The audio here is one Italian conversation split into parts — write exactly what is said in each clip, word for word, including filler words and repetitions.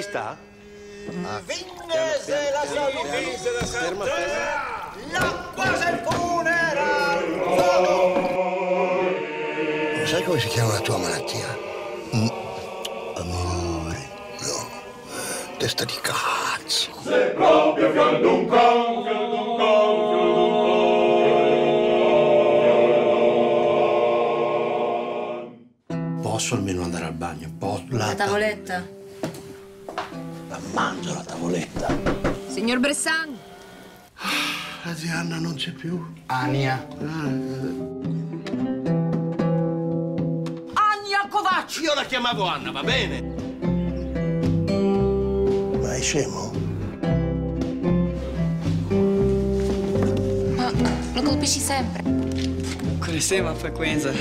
Ci sta? Vignese la salvezza, l'acqua del funerale. Sai come si chiama la tua malattia? Amore. No. Testa di cazzo. Sei proprio fiandunco, fiandunco. Posso almeno andare al bagno? Posso... La tavoletta? La mangio la tavoletta. Signor Bressan? La zia Anna non c'è più. Ania. Anja Kovačič! Io la chiamavo Anna, va bene? Ma è scemo? Ma lo colpisci sempre. Con l'estrema frequenza.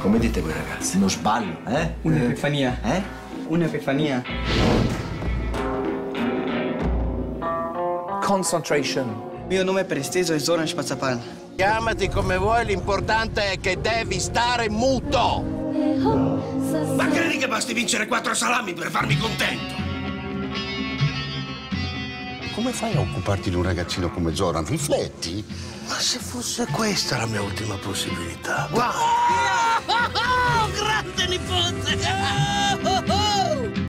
Come dite voi ragazzi? Non sbaglio, eh? Un'epifania. Eh? Un'epifania. Concentration. Mio nome preciso è Zoran Spazzapan. Chiamati come vuoi, l'importante è che devi stare muto! Ma credi che basti vincere quattro salami per farmi contento? Come fai a occuparti di un ragazzino come Zoran? Rifletti? Ma se fosse questa la mia ultima possibilità? Wow. Oh, grande nipote!